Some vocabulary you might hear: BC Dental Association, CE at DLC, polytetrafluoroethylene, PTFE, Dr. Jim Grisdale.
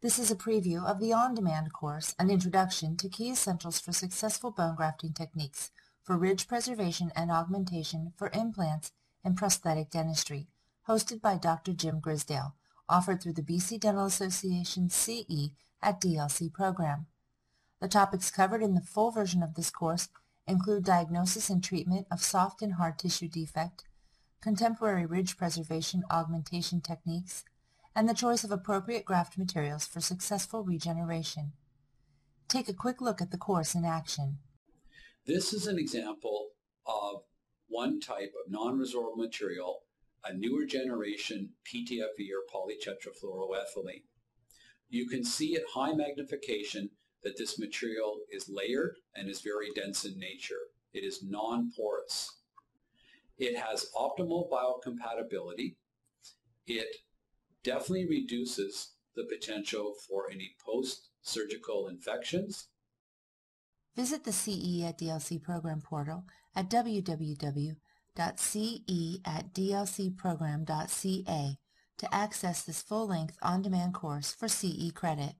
This is a preview of the on-demand course, An Introduction to Key Essentials for Successful Bone Grafting Techniques for Ridge Preservation and Augmentation for Implants and Prosthetic Dentistry, hosted by Dr. Jim Grisdale, offered through the BC Dental Association CE at DLC program. The topics covered in the full version of this course include diagnosis and treatment of soft and hard tissue defect, contemporary ridge preservation augmentation techniques, and the choice of appropriate graft materials for successful regeneration. Take a quick look at the course in action. This is an example of one type of non-resorbable material, a newer generation PTFE or polytetrafluoroethylene. You can see at high magnification that this material is layered and is very dense in nature. It is non-porous. It has optimal biocompatibility. It definitely reduces the potential for any post-surgical infections. Visit the CE at DLC program portal at www.ceatdlcprogram.ca to access this full-length on-demand course for CE credit.